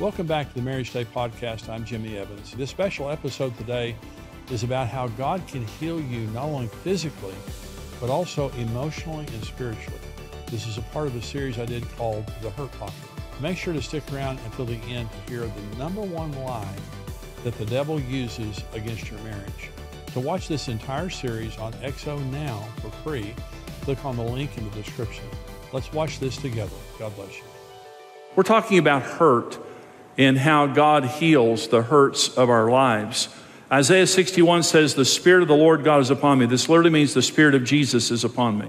Welcome back to the Marriage Day Podcast. I'm Jimmy Evans. This special episode today is about how God can heal you not only physically, but also emotionally and spiritually. This is a part of the series I did called The Hurt Pocket. Make sure to stick around until the end to hear the number one lie that the devil uses against your marriage. To watch this entire series on XO now for free, click on the link in the description. Let's watch this together. God bless you. We're talking about hurt and how God heals the hurts of our lives. Isaiah 61 says, "The Spirit of the Lord God is upon me." This literally means the Spirit of Jesus is upon me.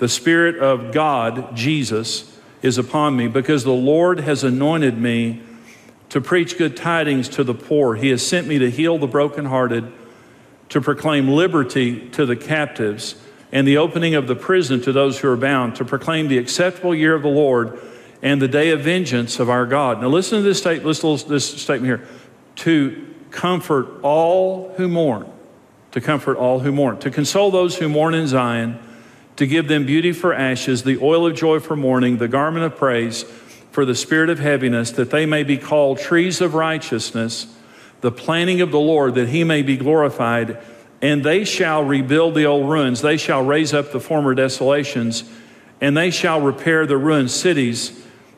The Spirit of God, Jesus, is upon me because the Lord has anointed me to preach good tidings to the poor. He has sent me to heal the brokenhearted, to proclaim liberty to the captives, and the opening of the prison to those who are bound, to proclaim the acceptable year of the Lord and the day of vengeance of our God. Now listen to this statement, here. To comfort all who mourn, to comfort all who mourn, to console those who mourn in Zion, to give them beauty for ashes, the oil of joy for mourning, the garment of praise for the spirit of heaviness, that they may be called trees of righteousness, the planting of the Lord, that he may be glorified. And they shall rebuild the old ruins. They shall raise up the former desolations, and they shall repair the ruined cities,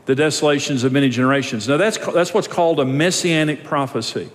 the desolations of many generations. Now that's what's called a messianic prophecy.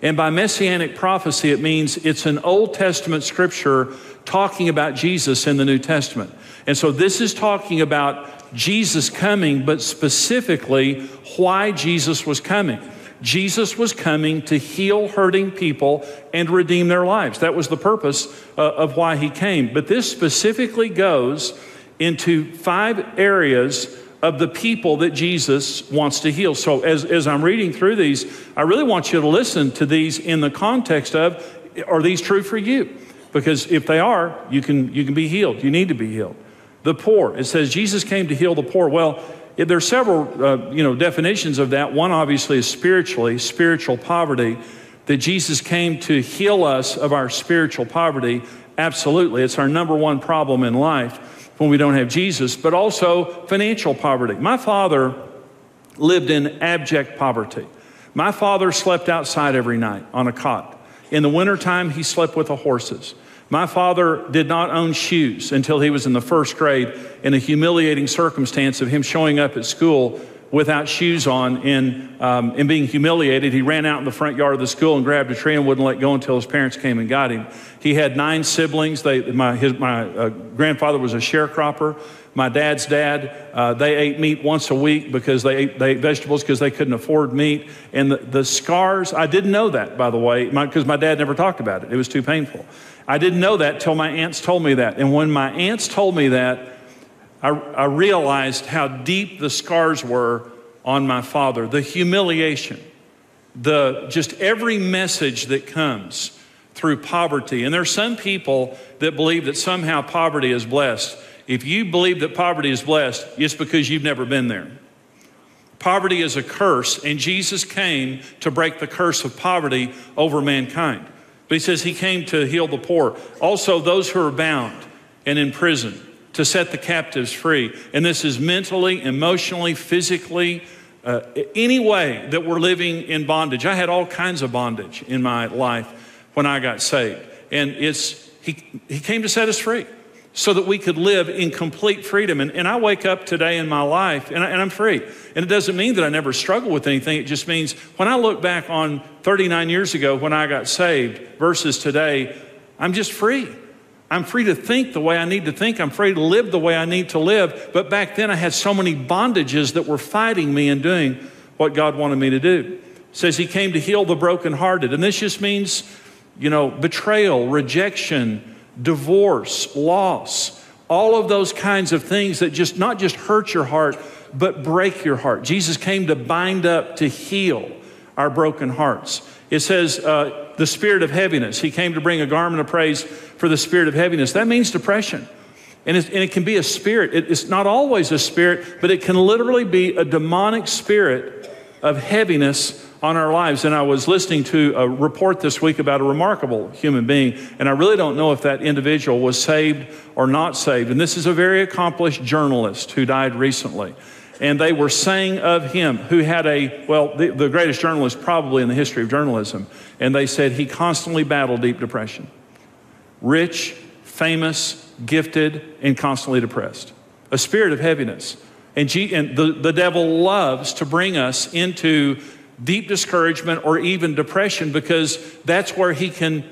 And by messianic prophecy, it means it's an Old Testament scripture talking about Jesus in the New Testament. And so this is talking about Jesus coming, but specifically why Jesus was coming. Jesus was coming to heal hurting people and redeem their lives. That was the purpose of why he came. But this specifically goes into five areas of the people that Jesus wants to heal. So as I'm reading through these, I really want you to listen to these in the context of, are these true for you? Because if they are, you can be healed. You need to be healed. The poor, it says Jesus came to heal the poor. Well, there are several definitions of that. One obviously is spiritual poverty, that Jesus came to heal us of our spiritual poverty. Absolutely, it's our number one problem in life, when we don't have Jesus, but also financial poverty. My father lived in abject poverty. My father slept outside every night on a cot. In the wintertime, he slept with the horses. My father did not own shoes until he was in the first grade, in a humiliating circumstance of him showing up at school without shoes on and being humiliated. He ran out in the front yard of the school and grabbed a tree and wouldn't let go until his parents came and got him. He had 9 siblings. My grandfather was a sharecropper. My dad's dad, they ate meat once a week because they ate vegetables because they couldn't afford meat. And the scars, I didn't know that, by the way, because my dad never talked about it. It was too painful. I didn't know that till my aunts told me that. And when my aunts told me that, I realized how deep the scars were on my father, the humiliation, just every message that comes through poverty. And there are some people that believe that somehow poverty is blessed. If you believe that poverty is blessed, it's because you've never been there. Poverty is a curse, and Jesus came to break the curse of poverty over mankind. But he says he came to heal the poor. Also, those who are bound and in prison, to set the captives free. And this is mentally, emotionally, physically, any way that we're living in bondage. I had all kinds of bondage in my life when I got saved. And he came to set us free so that we could live in complete freedom. And I wake up today in my life and I'm free. And it doesn't mean that I never struggle with anything. It just means when I look back on 39 years ago when I got saved versus today, I'm just free. I'm free to think the way I need to think. I'm free to live the way I need to live. But back then I had so many bondages that were fighting me in doing what God wanted me to do. It says he came to heal the brokenhearted. And this just means, betrayal, rejection, divorce, loss, all of those kinds of things that just not just hurt your heart, but break your heart. Jesus came to bind up, to heal our broken hearts. It says the spirit of heaviness. He came to bring a garment of praise for the spirit of heaviness. That means depression. And it can be a spirit. It's not always a spirit, but it can literally be a demonic spirit of heaviness on our lives. And I was listening to a report this week about a remarkable human being, and I really don't know if that individual was saved or not saved. And this is a very accomplished journalist who died recently. and they were saying of him, who had the greatest journalist probably in the history of journalism, and they said he constantly battled deep depression. Rich, famous, gifted, and constantly depressed. A spirit of heaviness. And the devil loves to bring us into deep discouragement or even depression, because that's where he can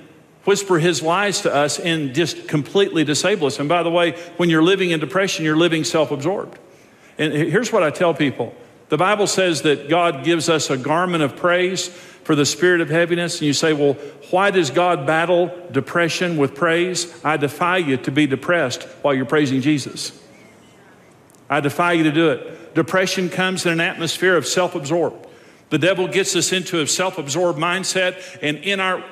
whisper his lies to us and just completely disable us. And by the way, when you're living in depression, you're living self-absorbed. And here's what I tell people. The Bible says that God gives us a garment of praise for the spirit of heaviness. And you say, well, why does God battle depression with praise? I defy you to be depressed while you're praising Jesus. I defy you to do it. Depression comes in an atmosphere of self-absorbed. The devil gets us into a self-absorbed mindset, and in our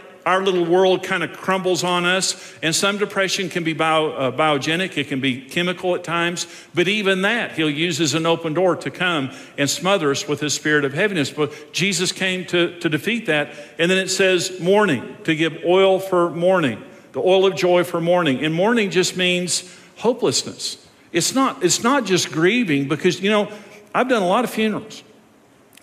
little world kind of crumbles on us. And some depression can be biogenic, it can be chemical at times, but even that he'll use as an open door to come and smother us with his spirit of heaviness. But Jesus came to defeat that. And then it says mourning, to give oil for mourning, the oil of joy for mourning. And mourning just means hopelessness. It's not just grieving, because, you know, I've done a lot of funerals,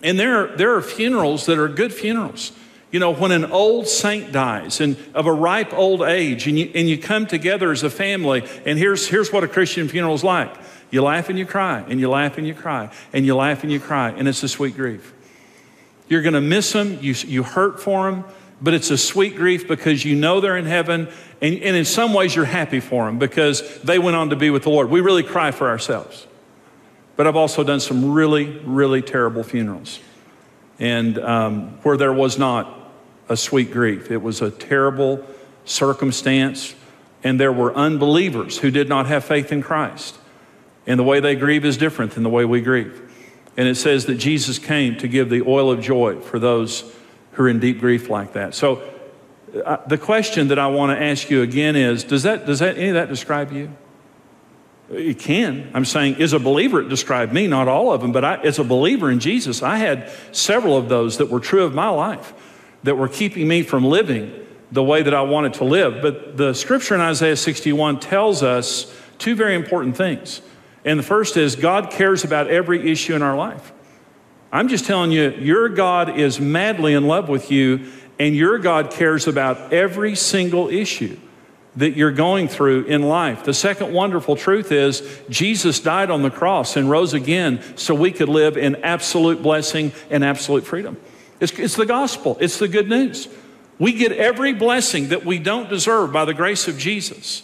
and there are funerals that are good funerals. You know, when an old saint dies and of a ripe old age, and you come together as a family, and here's what a Christian funeral is like. You laugh and you cry, and you laugh and you cry, and you laugh and you cry, and it's a sweet grief. You're going to miss them, you hurt for them, but it's a sweet grief because you know they're in heaven, and in some ways you're happy for them because they went on to be with the Lord. We really cry for ourselves. But I've also done some really, really terrible funerals, and where there was not a sweet grief. It was a terrible circumstance, and there were unbelievers who did not have faith in Christ. And the way they grieve is different than the way we grieve. And it says that Jesus came to give the oil of joy for those who are in deep grief like that. So the question that I want to ask you again is, does any of that describe you? It can. I'm saying, as a believer, it described me, not all of them, but as a believer in Jesus, I had several of those that were true of my life, that were keeping me from living the way that I wanted to live. But the scripture in Isaiah 61 tells us two very important things. And the first is, God cares about every issue in our life. I'm just telling you, your God is madly in love with you, and your God cares about every single issue that you're going through in life. The second wonderful truth is, Jesus died on the cross and rose again so we could live in absolute blessing and absolute freedom. It's the gospel. It's the good news. We get every blessing that we don't deserve by the grace of Jesus.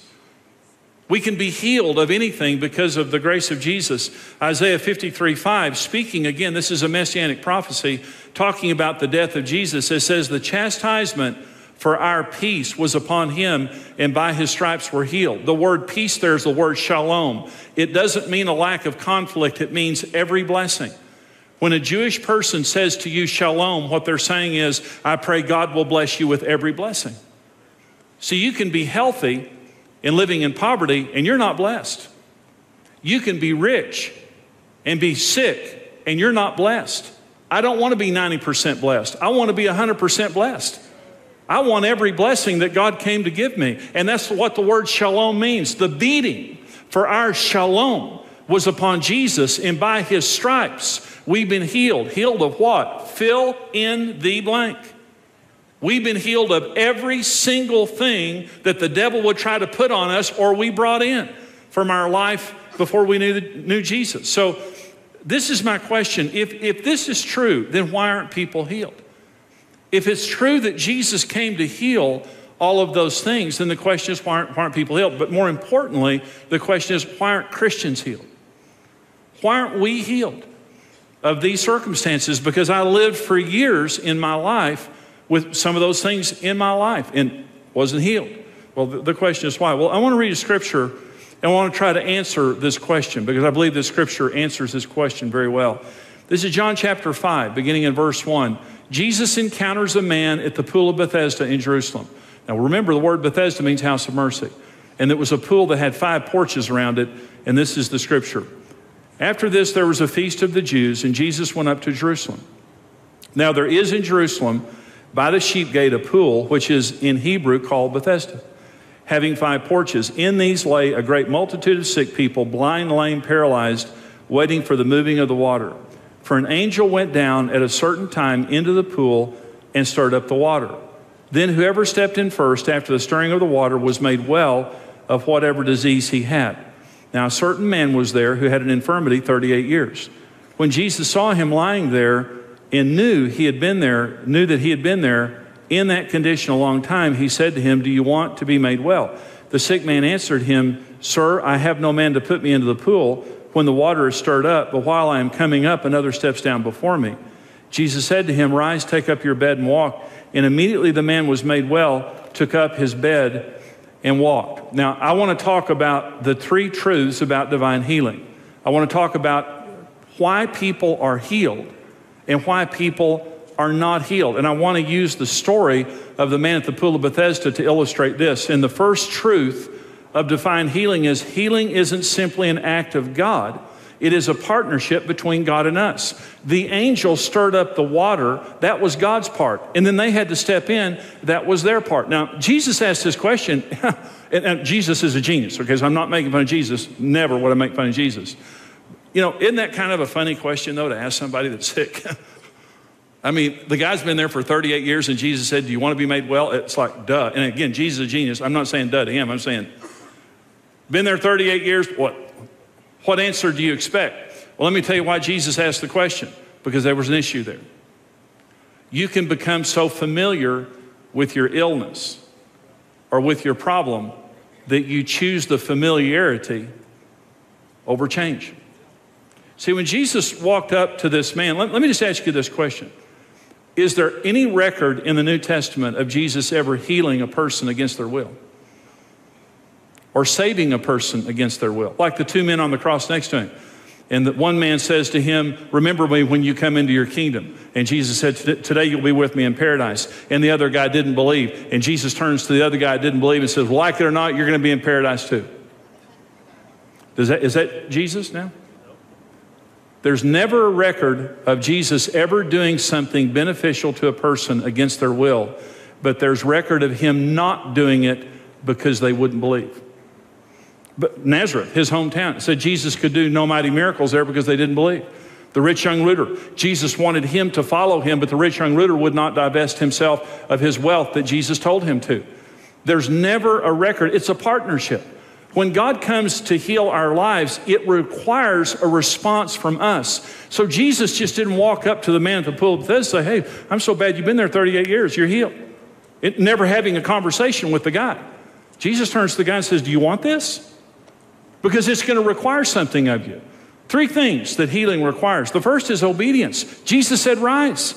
We can be healed of anything because of the grace of Jesus. Isaiah 53:5, speaking again, this is a messianic prophecy, talking about the death of Jesus. It says, the chastisement for our peace was upon him, and by his stripes we're healed. The word peace there is the word shalom. It doesn't mean a lack of conflict. It means every blessing. When a Jewish person says to you, shalom, what they're saying is, I pray God will bless you with every blessing. So you can be healthy and living in poverty, and you're not blessed. You can be rich and be sick, and you're not blessed. I don't want to be 90% blessed. I want to be 100% blessed. I want every blessing that God came to give me. And that's what the word shalom means. The beating for our shalom was upon Jesus, and by his stripes, we've been healed. Healed of what? Fill in the blank. We've been healed of every single thing that the devil would try to put on us or we brought in from our life before we knew Jesus. So this is my question. If this is true, then why aren't people healed? If it's true that Jesus came to heal all of those things, then the question is, why aren't people healed? But more importantly, the question is, why aren't Christians healed? Why aren't we healed of these circumstances? Because I lived for years in my life with some of those things in my life and wasn't healed. Well, the question is why? Well, I want to read a scripture, and I want to try to answer this question, because I believe this scripture answers this question very well. This is John chapter 5, beginning in verse 1. Jesus encounters a man at the pool of Bethesda in Jerusalem. Now, remember, the word Bethesda means house of mercy. And it was a pool that had 5 porches around it. And this is the scripture. After this, there was a feast of the Jews, and Jesus went up to Jerusalem. Now, there is in Jerusalem, by the sheep gate, a pool, which is in Hebrew called Bethesda, having 5 porches. In these lay a great multitude of sick people, blind, lame, paralyzed. waiting for the moving of the water. For an angel went down at a certain time into the pool and stirred up the water. Then whoever stepped in first after the stirring of the water was made well of whatever disease he had. Now a certain man was there who had an infirmity 38 years. When Jesus saw him lying there and knew that he had been there in that condition a long time, he said to him, "Do you want to be made well?" The sick man answered him, "Sir, I have no man to put me into the pool when the water is stirred up, but while I am coming up, another steps down before me." Jesus said to him, "Rise, take up your bed and walk." And immediately the man was made well, took up his bed and walked. Now, I want to talk about the three truths about divine healing. I want to talk about why people are healed and why people are not healed. And I want to use the story of the man at the pool of Bethesda to illustrate this. And the first truth of divine healing isn't simply an act of God. It is a partnership between God and us. The angel stirred up the water. That was God's part. And then they had to step in. That was their part. Now, Jesus asked this question. And Jesus is a genius, okay? So I'm not making fun of Jesus. Never would I make fun of Jesus. You know, isn't that kind of a funny question, though, to ask somebody that's sick? I mean, the guy's been there for 38 years, and Jesus said, "Do you want to be made well?" It's like, duh. And again, Jesus is a genius. I'm not saying duh to him. I'm saying, been there 38 years, what answer do you expect? Well, let me tell you why Jesus asked the question, because there was an issue there. You can become so familiar with your illness or with your problem that you choose the familiarity over change. See, when Jesus walked up to this man, let me just ask you this question. Is there any record in the New Testament of Jesus ever healing a person against their will? Or saving a person against their will? Like the two men on the cross next to him. And the one man says to him, "Remember me when you come into your kingdom." And Jesus said, "Today you'll be with me in paradise." And the other guy didn't believe. And Jesus turns to the other guy who didn't believe and says, "Well, like it or not, you're going to be in paradise too." Is that Jesus now? There's never a record of Jesus ever doing something beneficial to a person against their will, but there's record of him not doing it because they wouldn't believe. But Nazareth, his hometown, said Jesus could do no mighty miracles there because they didn't believe. The rich young ruler, Jesus wanted him to follow him, but the rich young ruler would not divest himself of his wealth that Jesus told him to. There's never a record. It's a partnership. When God comes to heal our lives, it requires a response from us. So Jesus just didn't walk up to the man at the pool of Bethesda and say, "Hey, I'm so bad, you've been there 38 years, you're healed." Never having a conversation with the guy. Jesus turns to the guy and says, "Do you want this?" Because it's going to require something of you. Three things that healing requires. The first is obedience. Jesus said, "Rise."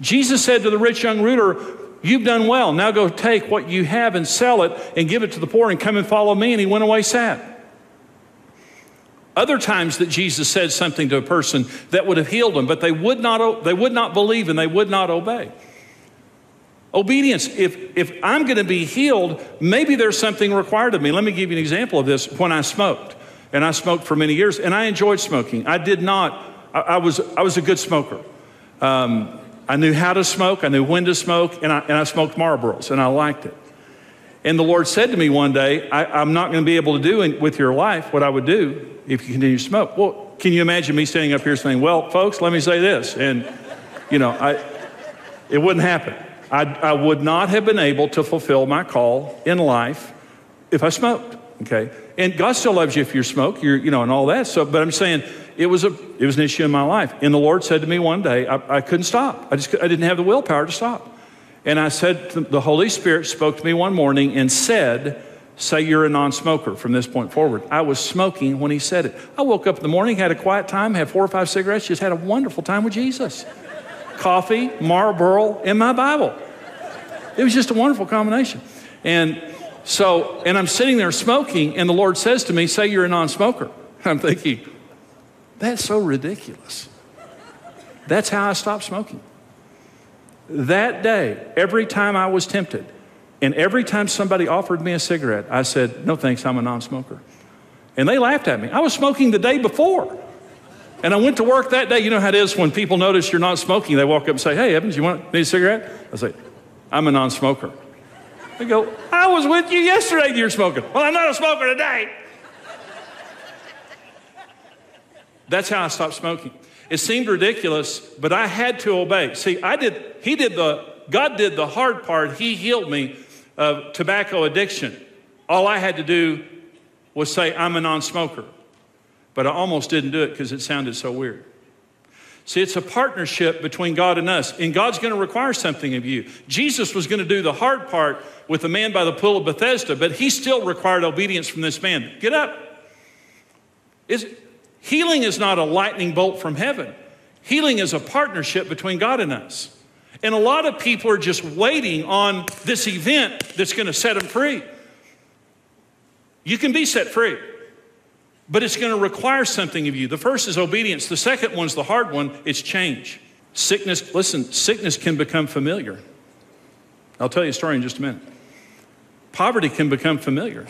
Jesus said to the rich young ruler, "You've done well. Now go take what you have and sell it and give it to the poor and come and follow me." And he went away sad. Other times that Jesus said something to a person that would have healed them, but they would not believe and they would not obey. Obedience. If I'm going to be healed, maybe there's something required of me. Let me give you an example of this. When I smoked, and I smoked for many years, and I enjoyed smoking. I was a good smoker. I knew how to smoke, I knew when to smoke, and I smoked Marlboros, and I liked it. And the Lord said to me one day, I'm not going to be able to do with your life what I would do if you continue to smoke. Well, can you imagine me standing up here saying, "Well, folks, let me say this," and, you know, it wouldn't happen. I would not have been able to fulfill my call in life if I smoked, okay? And God still loves you if you smoke, you know, and all that. So, but I'm saying, it was an issue in my life. And the Lord said to me one day, I couldn't stop. I didn't have the willpower to stop. And I said, the Holy Spirit spoke to me one morning and said, "Say you're a non-smoker from this point forward." I was smoking when he said it. I woke up in the morning, had a quiet time, had 4 or 5 cigarettes, just had a wonderful time with Jesus. Coffee, Marlboro, and my Bible. It was just a wonderful combination. And I'm sitting there smoking, and the Lord says to me, "Say you're a non-smoker." I'm thinking, that's so ridiculous. That's how I stopped smoking. That day, every time I was tempted, and every time somebody offered me a cigarette, I said, "No thanks, I'm a non-smoker." And they laughed at me. I was smoking the day before. And I went to work that day. You know how it is when people notice you're not smoking, they walk up and say, "Hey, Evans, you need a cigarette?" I say, "I'm a non-smoker." They go, "I was with you yesterday, you're smoking." "Well, I'm not a smoker today." That's how I stopped smoking. It seemed ridiculous, but I had to obey. See, God did the hard part. He healed me of tobacco addiction. All I had to do was say, I'm a non-smoker. But I almost didn't do it because it sounded so weird. See, it's a partnership between God and us, and God's going to require something of you. Jesus was going to do the hard part with the man by the pool of Bethesda, but he still required obedience from this man. Get up. Healing is not a lightning bolt from heaven. Healing is a partnership between God and us. And a lot of people are just waiting on this event that's going to set them free. You can be set free, but it's going to require something of you. The first is obedience. The second one's the hard one. It's change. Sickness, listen, sickness can become familiar. I'll tell you a story in just a minute. Poverty can become familiar.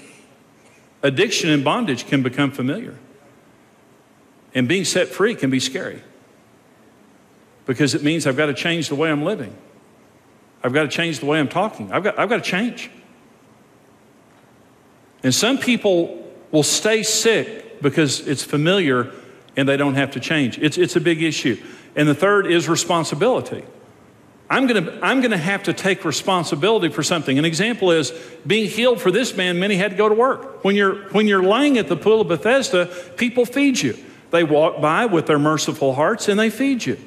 Addiction and bondage can become familiar. And being set free can be scary because it means I've got to change the way I'm living. I've got to change the way I'm talking. I've got to change. And some people will stay sick because it's familiar and they don't have to change. It's a big issue. And the third is responsibility. I'm going to have to take responsibility for something. An example is being healed for this man, many had to go to work. When you're laying at the pool of Bethesda, people feed you. They walk by with their merciful hearts and they feed you.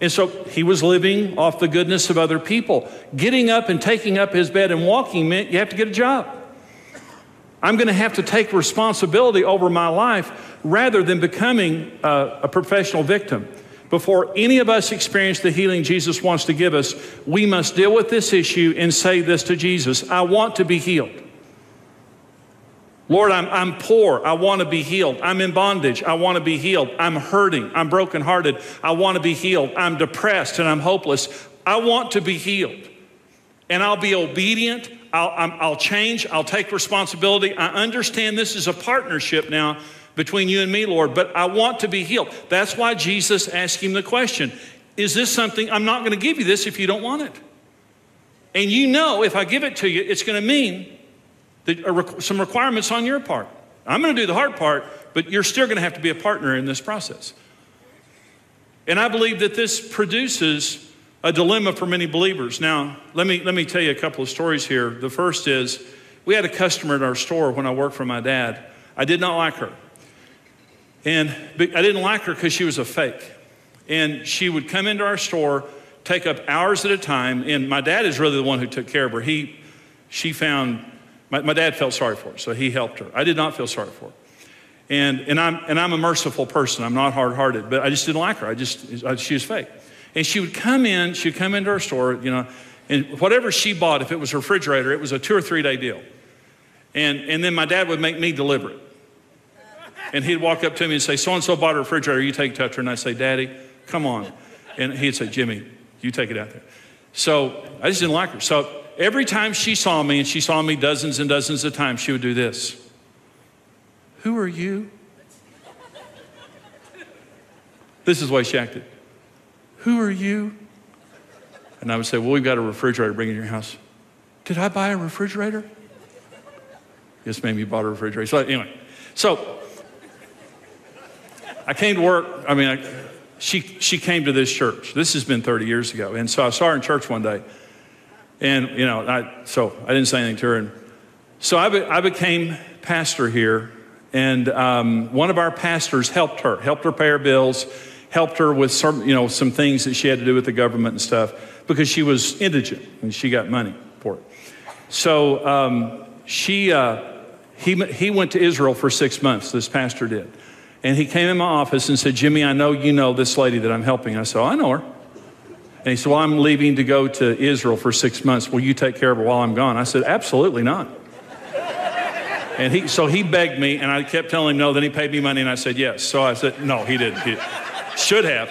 And so he was living off the goodness of other people. Getting up and taking up his bed and walking meant you have to get a job. I'm going to have to take responsibility over my life rather than becoming a professional victim. Before any of us experience the healing Jesus wants to give us, we must deal with this issue and say this to Jesus. I want to be healed. Lord, I'm poor. I want to be healed. I'm in bondage. I want to be healed. I'm hurting. I'm brokenhearted. I want to be healed. I'm depressed and I'm hopeless. I want to be healed. And I'll be obedient. I'll change. I'll take responsibility. I understand this is a partnership now between you and me, Lord, but I want to be healed. That's why Jesus asked him the question, is this something? I'm not going to give you this if you don't want it. And you know, if I give it to you, it's going to mean some requirements on your part. I'm going to do the hard part, but you're still going to have to be a partner in this process. And I believe that this produces a dilemma for many believers. Now, let me tell you a couple of stories here. The first is, we had a customer at our store when I worked for my dad. I did not like her. And I didn't like her because she was a fake. And she would come into our store, take up hours at a time, and my dad is really the one who took care of her. My dad felt sorry for her, so he helped her. I did not feel sorry for her. And I'm a merciful person. I'm not hard-hearted, but I just didn't like her. She was fake. And she would come into our store, you know, and whatever she bought, if it was a refrigerator, it was a 2 or 3 day deal. And then my dad would make me deliver it. And he'd walk up to me and say, so-and-so bought a refrigerator, you take it out there. And I'd say, Daddy, come on. And he'd say, Jimmy, you take it out there. So I just didn't like her. So every time she saw me, and she saw me dozens and dozens of times, she would do this. Who are you? This is the way she acted. Who are you? And I would say, well, we've got a refrigerator to bring in your house. Did I buy a refrigerator? Yes, ma'am, you bought a refrigerator. So anyway, so I came to work. I mean, she came to this church. This has been 30 years ago. And so I saw her in church one day. And, you know, I didn't say anything to her. And so I became pastor here. And one of our pastors helped her pay her bills, helped her with some things that she had to do with the government and stuff because she was indigent and she got money for it. So he went to Israel for 6 months, this pastor did. And he came in my office and said, Jimmy, I know you know this lady that I'm helping. I said, I know her. And he said, well, I'm leaving to go to Israel for 6 months. Will you take care of her while I'm gone? I said, absolutely not. And so he begged me, and I kept telling him no. Then he paid me money, and I said yes. So I said, no, he didn't. He should have.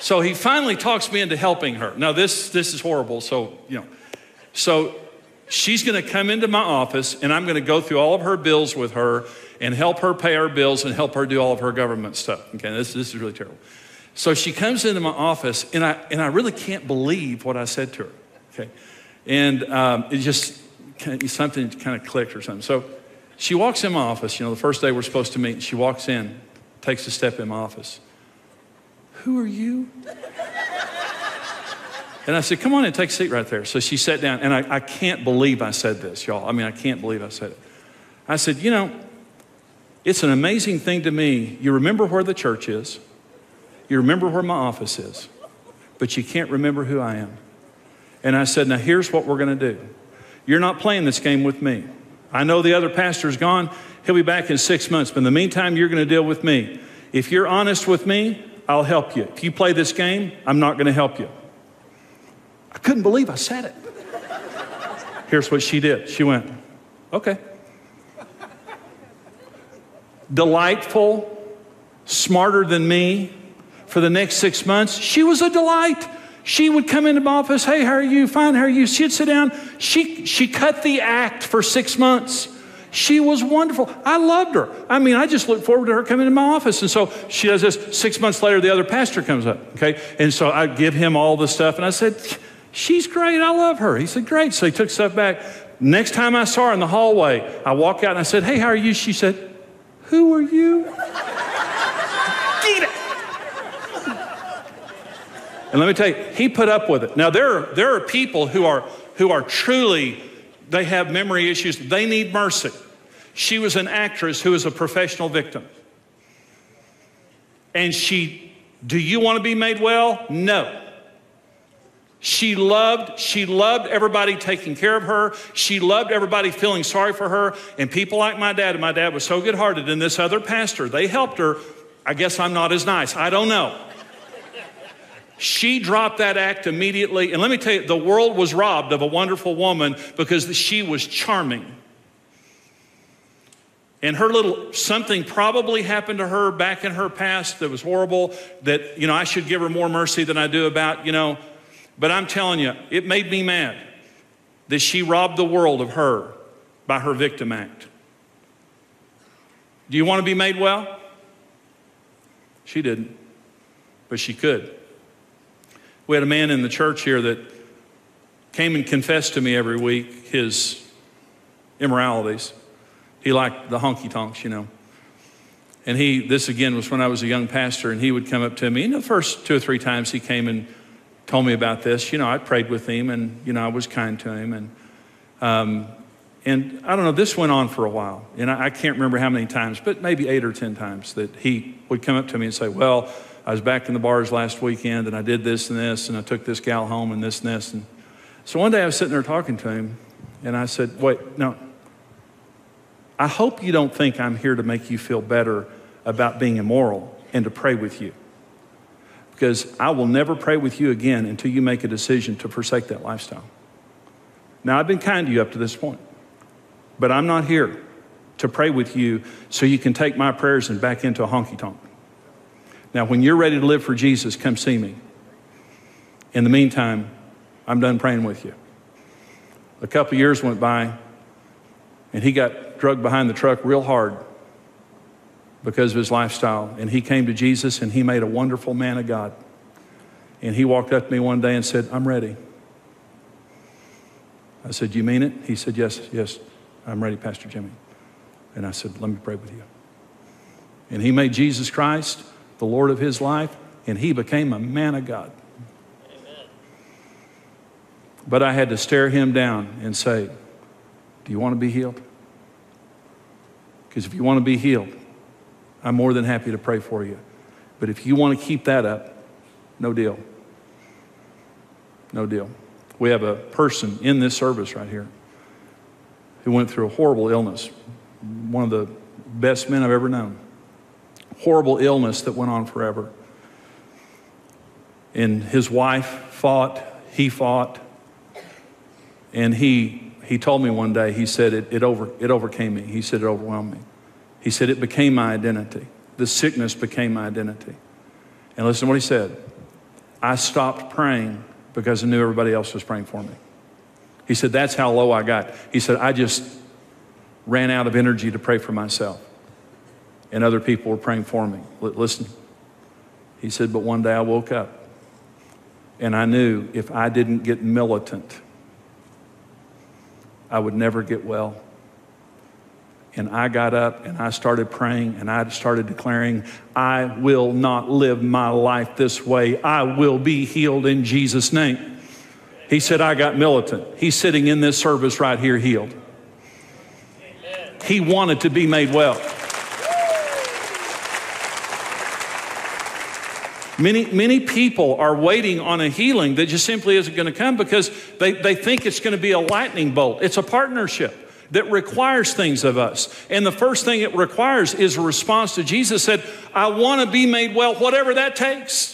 So he finally talks me into helping her. Now, this is horrible. So, you know. So she's going to come into my office, and I'm going to go through all of her bills with her and help her pay her bills and help her do all of her government stuff. Okay, this is really terrible. So she comes into my office, and I really can't believe what I said to her, okay? And it just, something kind of clicked or something. So she walks in my office, you know, the first day we're supposed to meet, and she walks in, takes a step in my office. Who are you? And I said, come on in, take a seat right there. So she sat down, and I can't believe I said this, y'all. I mean, I can't believe I said it. I said, you know, it's an amazing thing to me. You remember where the church is. You remember where my office is. But you can't remember who I am. And I said, now here's what we're going to do. You're not playing this game with me. I know the other pastor's gone. He'll be back in 6 months. But in the meantime, you're going to deal with me. If you're honest with me, I'll help you. If you play this game, I'm not going to help you. I couldn't believe I said it. Here's what she did. She went, okay. Delightful, smarter than me. For the next 6 months, she was a delight. She would come into my office. Hey, how are you? Fine, how are you? She'd sit down. She cut the act for 6 months. She was wonderful. I loved her. I mean, I just looked forward to her coming to my office. And so she does this. 6 months later, the other pastor comes up, okay? And so I give him all the stuff. And I said, she's great. I love her. He said, great. So he took stuff back. Next time I saw her in the hallway, I walked out and I said, hey, how are you? She said, who are you? Get it. And let me tell you, he put up with it. Now, there are people who are truly, they have memory issues. They need mercy. She was an actress who was a professional victim. And do you want to be made well? No. She loved everybody taking care of her. She loved everybody feeling sorry for her. And people like my dad, and my dad was so good-hearted, and this other pastor, they helped her. I guess I'm not as nice. I don't know. She dropped that act immediately. And let me tell you, the world was robbed of a wonderful woman because she was charming. And her little something probably happened to her back in her past that was horrible, that, you know, I should give her more mercy than I do about, you know. But I'm telling you, it made me mad that she robbed the world of her by her victim act. Do you want to be made well? She didn't, but she could. We had a man in the church here that came and confessed to me every week his immoralities. He liked the honky-tonks, you know. And this again was when I was a young pastor, and he would come up to me. And the first 2 or 3 times he came and told me about this, you know, I prayed with him, and, you know, I was kind to him. And I don't know, this went on for a while. And I can't remember how many times, but maybe 8 or 10 times that he would come up to me and say, well, I was back in the bars last weekend, and I did this and this, and I took this gal home and this and this. And so one day I was sitting there talking to him, and I said, wait, no, I hope you don't think I'm here to make you feel better about being immoral and to pray with you. Because I will never pray with you again until you make a decision to forsake that lifestyle. Now, I've been kind to you up to this point, but I'm not here to pray with you so you can take my prayers and back into a honky-tonk. Now, when you're ready to live for Jesus, come see me. In the meantime, I'm done praying with you. A couple years went by, and he got drugged behind the truck real hard because of his lifestyle. And he came to Jesus, and he made a wonderful man of God. And he walked up to me one day and said, I'm ready. I said, you mean it? He said, yes, I'm ready, Pastor Jimmy. And I said, let me pray with you. And he made Jesus Christ the Lord of his life, and he became a man of God. Amen. But I had to stare him down and say, do you want to be healed? Because if you want to be healed, I'm more than happy to pray for you. But if you want to keep that up, no deal. No deal. We have a person in this service right here who went through a horrible illness, one of the best men I've ever known. Horrible illness that went on forever. And his wife fought. And he told me one day, he said, it overcame me. He said, it overwhelmed me. He said, it became my identity. The sickness became my identity. And listen to what he said. I stopped praying because I knew everybody else was praying for me. He said, that's how low I got. He said, I just ran out of energy to pray for myself. And other people were praying for me. Listen, he said, but one day I woke up and I knew if I didn't get militant, I would never get well. and I got up and I started praying and I started declaring, I will not live my life this way. I will be healed in Jesus' name. He said, I got militant. He's sitting in this service right here healed. He wanted to be made well. Many people are waiting on a healing that just simply isn't going to come because they think it's going to be a lightning bolt. It's a partnership that requires things of us. And the first thing it requires is a response to Jesus said, I want to be made well, whatever that takes.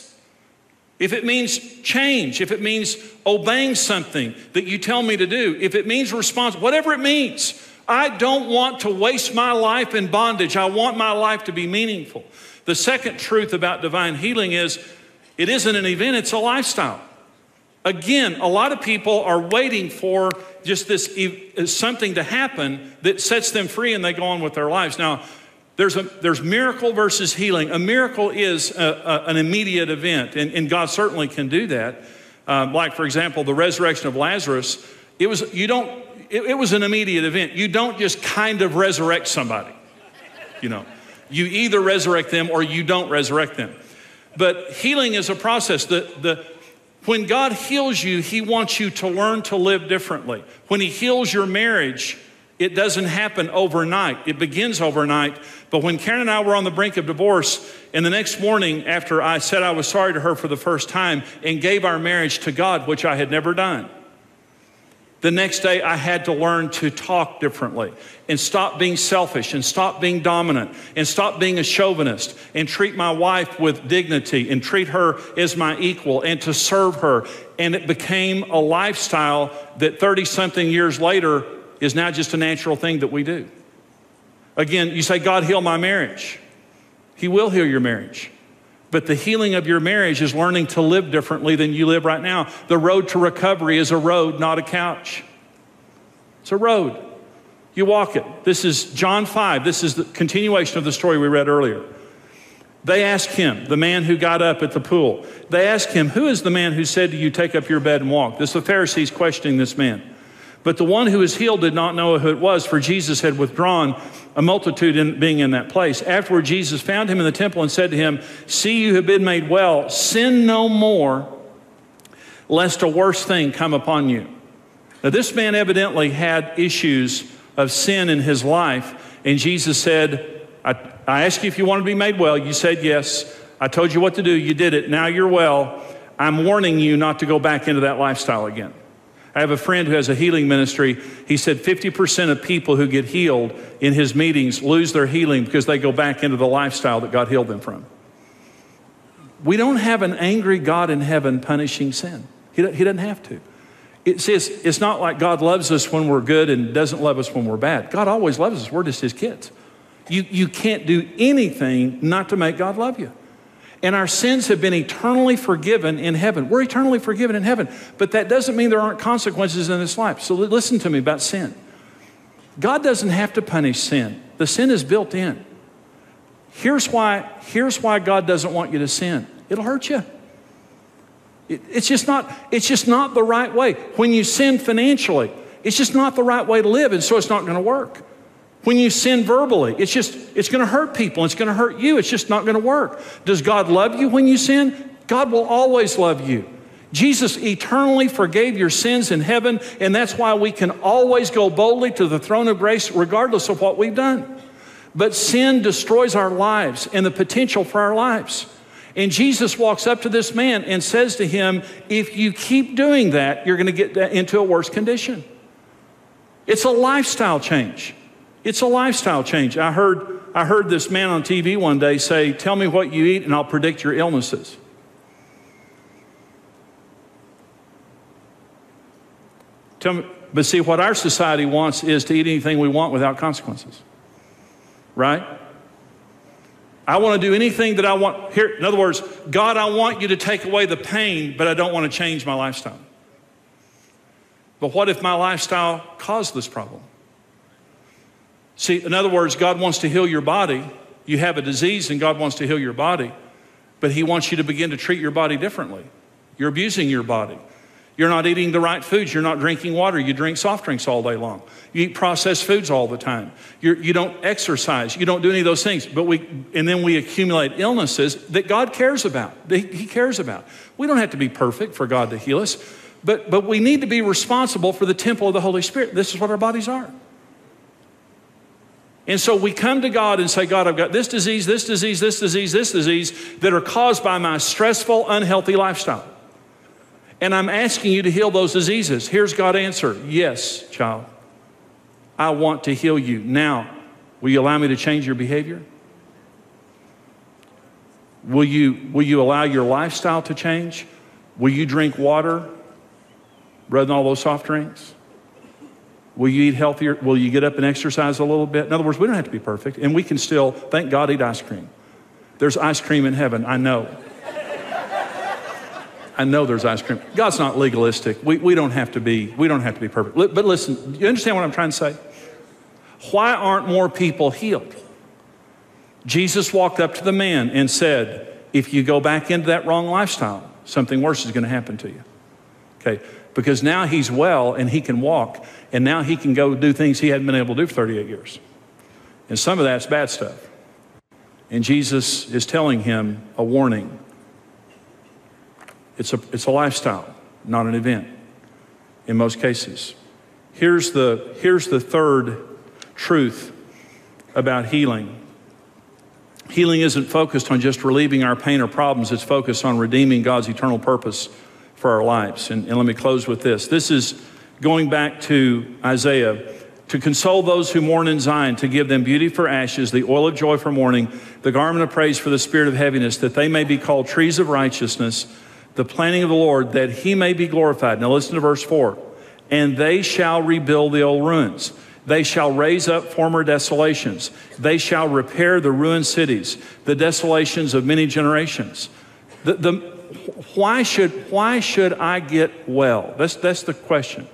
If it means change, if it means obeying something that you tell me to do, if it means response, whatever it means, I don't want to waste my life in bondage. I want my life to be meaningful. The second truth about divine healing is it isn't an event, it's a lifestyle. Again, a lot of people are waiting for just this something to happen that sets them free and they go on with their lives. Now, there's miracle versus healing. A miracle is an immediate event, and God certainly can do that. Like, for example, the resurrection of Lazarus, it was an immediate event. You don't just kind of resurrect somebody, you know. You either resurrect them or you don't resurrect them. But healing is a process. When God heals you, he wants you to learn to live differently. When he heals your marriage, it doesn't happen overnight. It begins overnight. But when Karen and I were on the brink of divorce, and the next morning after I said I was sorry to her for the first time and gave our marriage to God, which I had never done, the next day I had to learn to talk differently and stop being selfish and stop being dominant and stop being a chauvinist and treat my wife with dignity and treat her as my equal and to serve her. And it became a lifestyle that 30-something years later is now just a natural thing that we do. Again, you say, God, heal my marriage. He will heal your marriage. But the healing of your marriage is learning to live differently than you live right now. The road to recovery is a road, not a couch. It's a road. You walk it. This is John 5. This is the continuation of the story we read earlier. They asked him, the man who got up at the pool, they asked him, who is the man who said to you, take up your bed and walk? This is the Pharisees questioning this man. But the one who was healed did not know who it was, for Jesus had withdrawn a multitude being in that place. Afterward, Jesus found him in the temple and said to him, see, you have been made well. Sin no more, lest a worse thing come upon you. Now, this man evidently had issues of sin in his life. And Jesus said, I asked you if you want to be made well. You said yes. I told you what to do. You did it. Now you're well. I'm warning you not to go back into that lifestyle again. I have a friend who has a healing ministry. He said 50% of people who get healed in his meetings lose their healing because they go back into the lifestyle that God healed them from. We don't have an angry God in heaven punishing sin. He doesn't have to. It's not like God loves us when we're good and doesn't love us when we're bad. God always loves us. We're just his kids. You can't do anything not to make God love you. And our sins have been eternally forgiven in heaven. We're eternally forgiven in heaven. But that doesn't mean there aren't consequences in this life. So listen to me about sin. God doesn't have to punish sin. The sin is built in. Here's why God doesn't want you to sin. It'll hurt you. It's just not the right way. When you sin financially, it's just not the right way to live, and so it's not going to work. When you sin verbally, it's going to hurt people. It's going to hurt you. It's just not going to work. Does God love you when you sin? God will always love you. Jesus eternally forgave your sins in heaven, and that's why we can always go boldly to the throne of grace regardless of what we've done. But sin destroys our lives and the potential for our lives. And Jesus walks up to this man and says to him, if you keep doing that, you're going to get into a worse condition. It's a lifestyle change. It's a lifestyle change. I heard this man on TV one day say, tell me what you eat and I'll predict your illnesses. But see, what our society wants is to eat anything we want without consequences, right? I want to do anything that I want. Here, in other words, God, I want you to take away the pain, but I don't want to change my lifestyle. But what if my lifestyle caused this problem? See, in other words, God wants to heal your body. You have a disease and God wants to heal your body, but he wants you to begin to treat your body differently. You're abusing your body. You're not eating the right foods. You're not drinking water. You drink soft drinks all day long. You eat processed foods all the time. You don't exercise. You don't do any of those things. And then we accumulate illnesses that God cares about, that He cares about. We don't have to be perfect for God to heal us, but we need to be responsible for the temple of the Holy Spirit. This is what our bodies are. And so we come to God and say, God, I've got this disease, this disease, this disease, this disease that are caused by my stressful, unhealthy lifestyle. And I'm asking you to heal those diseases. Here's God's answer. Yes, child, I want to heal you. Now, will you allow me to change your behavior? Will you allow your lifestyle to change? Will you drink water rather than all those soft drinks? Will you eat healthier? Will you get up and exercise a little bit? In other words, we don't have to be perfect, and we can still, thank God, eat ice cream. There's ice cream in heaven, I know. I know there's ice cream. God's not legalistic. We don't have to be perfect. But listen, you understand what I'm trying to say? Why aren't more people healed? Jesus walked up to the man and said, if you go back into that wrong lifestyle, something worse is going to happen to you. Okay. Because now he's well and he can walk, and now he can go do things he hadn't been able to do for 38 years. And some of that's bad stuff. And Jesus is telling him a warning. It's a lifestyle, not an event in most cases. Here's the third truth about healing. Healing isn't focused on just relieving our pain or problems. It's focused on redeeming God's eternal purpose for our lives. And let me close with this. This is going back to Isaiah. To console those who mourn in Zion, to give them beauty for ashes, the oil of joy for mourning, the garment of praise for the spirit of heaviness, that they may be called trees of righteousness, the planting of the Lord, that He may be glorified. Now listen to verse 4. And they shall rebuild the old ruins. They shall raise up former desolations. They shall repair the ruined cities, the desolations of many generations. Why should I get well? That's the question.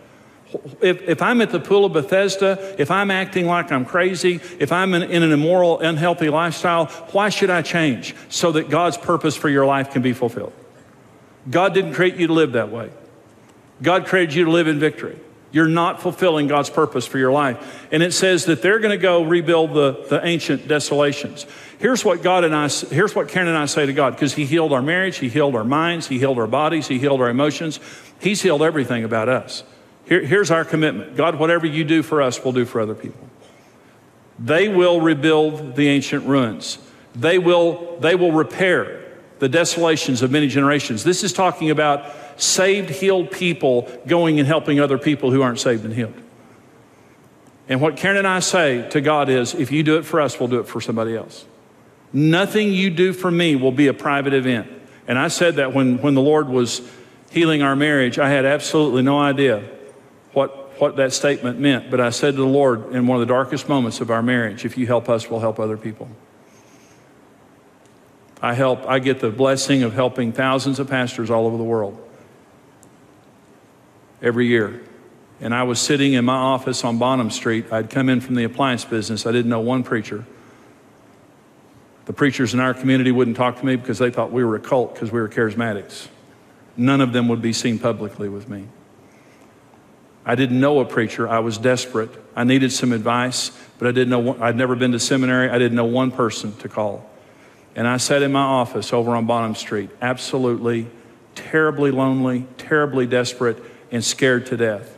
If I'm at the pool of Bethesda, if I'm acting like I'm crazy, if I'm in an immoral, unhealthy lifestyle, why should I change? So that God's purpose for your life can be fulfilled. God didn't create you to live that way. God created you to live in victory. You're not fulfilling God's purpose for your life. And it says that they're going to go rebuild the ancient desolations. Here's what Karen and I say to God, because He healed our marriage, He healed our minds, He healed our bodies, He healed our emotions. He's healed everything about us. Here's our commitment. God, whatever you do for us, we'll do for other people. They will rebuild the ancient ruins. They will repair the desolations of many generations. This is talking about saved, healed people going and helping other people who aren't saved and healed. And what Karen and I say to God is, if you do it for us, we'll do it for somebody else. Nothing you do for me will be a private event. And I said that when the Lord was healing our marriage, I had absolutely no idea what that statement meant. But I said to the Lord in one of the darkest moments of our marriage, if you help us, we'll help other people. I get the blessing of helping thousands of pastors all over the world every year. And I was sitting in my office on Bonham Street. I'd come in from the appliance business. I didn't know one preacher. The preachers in our community wouldn't talk to me because they thought we were a cult because we were charismatics. None of them would be seen publicly with me. I didn't know a preacher. I was desperate. I needed some advice, but I didn't know. I'd never been to seminary. I didn't know one person to call. And I sat in my office over on Bonham Street, absolutely, terribly lonely, terribly desperate, and scared to death.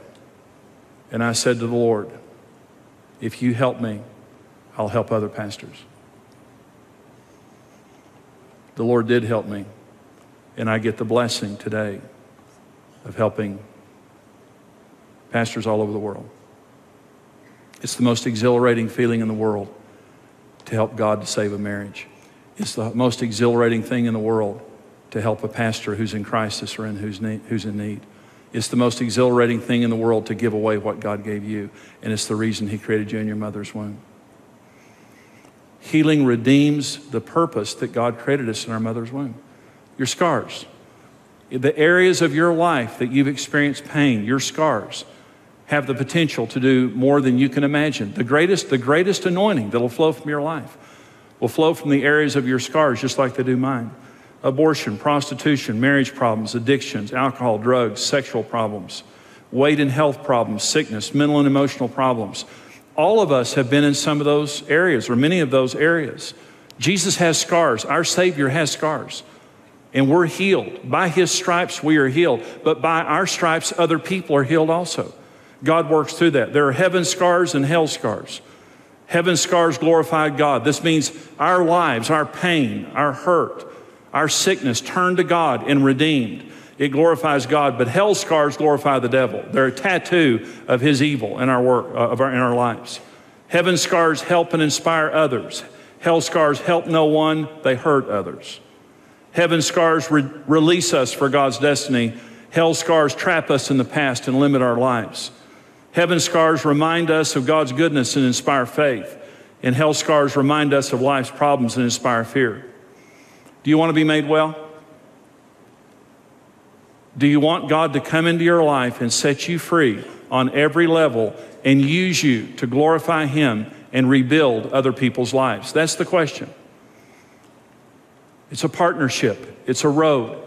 And I said to the Lord, if you help me, I'll help other pastors. The Lord did help me, and I get the blessing today of helping pastors all over the world. It's the most exhilarating feeling in the world to help God to save a marriage. It's the most exhilarating thing in the world to help a pastor who's in crisis or who's in need. It's the most exhilarating thing in the world to give away what God gave you, and it's the reason He created you in your mother's womb. Healing redeems the purpose that God created us in our mother's womb. Your scars, the areas of your life that you've experienced pain, your scars have the potential to do more than you can imagine. The greatest anointing that'll flow from your life will flow from the areas of your scars, just like they do mine. abortion, prostitution, marriage problems, addictions, alcohol, drugs, sexual problems, weight and health problems, sickness, mental and emotional problems. All of us have been in some of those areas or many of those areas. Jesus has scars. Our Savior has scars. And we're healed. By His stripes, we are healed. But by our stripes, other people are healed also. God works through that. There are heaven scars and hell scars. Heaven scars glorified God. This means our lives, our pain, our hurt, our sickness turned to God and redeemed. It glorifies God, but hell scars glorify the devil. They're a tattoo of his evil in our work, in our lives. Heaven scars help and inspire others. Hell scars help no one, they hurt others. Heaven scars release us for God's destiny. Hell scars trap us in the past and limit our lives. Heaven scars remind us of God's goodness and inspire faith. And hell scars remind us of life's problems and inspire fear. Do you want to be made well? Do you want God to come into your life and set you free on every level and use you to glorify Him and rebuild other people's lives? That's the question. It's a partnership. It's a road.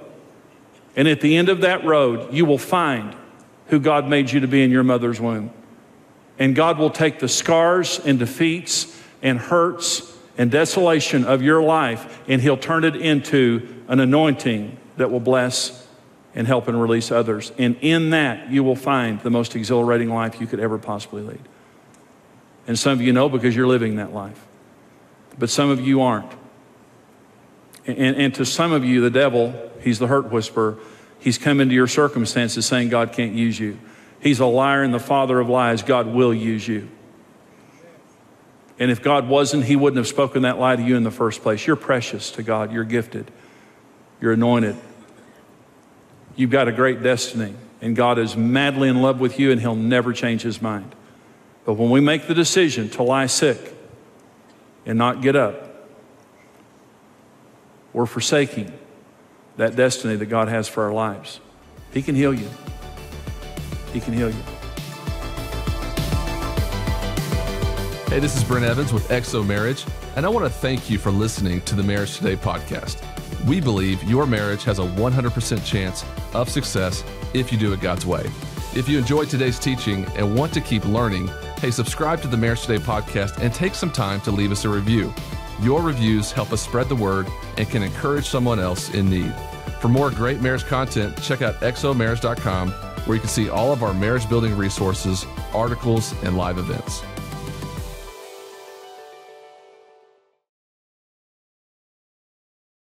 And at the end of that road, you will find who God made you to be in your mother's womb. And God will take the scars and defeats and hurts and desolation of your life, and He'll turn it into an anointing that will bless and help and release others. And in that, you will find the most exhilarating life you could ever possibly lead. And some of you know because you're living that life. But some of you aren't. And to some of you, the devil, he's the hurt whisperer. He's come into your circumstances saying God can't use you. He's a liar and the father of lies. God will use you. And if God wasn't, He wouldn't have spoken that lie to you in the first place. You're precious to God. You're gifted. You're anointed. You've got a great destiny, and God is madly in love with you, and He'll never change His mind. But when we make the decision to lie sick and not get up, we're forsaking that destiny that God has for our lives. He can heal you. He can heal you. Hey, this is Brent Evans with XO Marriage, and I want to thank you for listening to the Marriage Today podcast. We believe your marriage has a 100% chance of success if you do it God's way. If you enjoyed today's teaching and want to keep learning, hey, subscribe to the Marriage Today podcast and take some time to leave us a review. Your reviews help us spread the word and can encourage someone else in need. For more great marriage content, check out xomarriage.com, where you can see all of our marriage building resources, articles, and live events.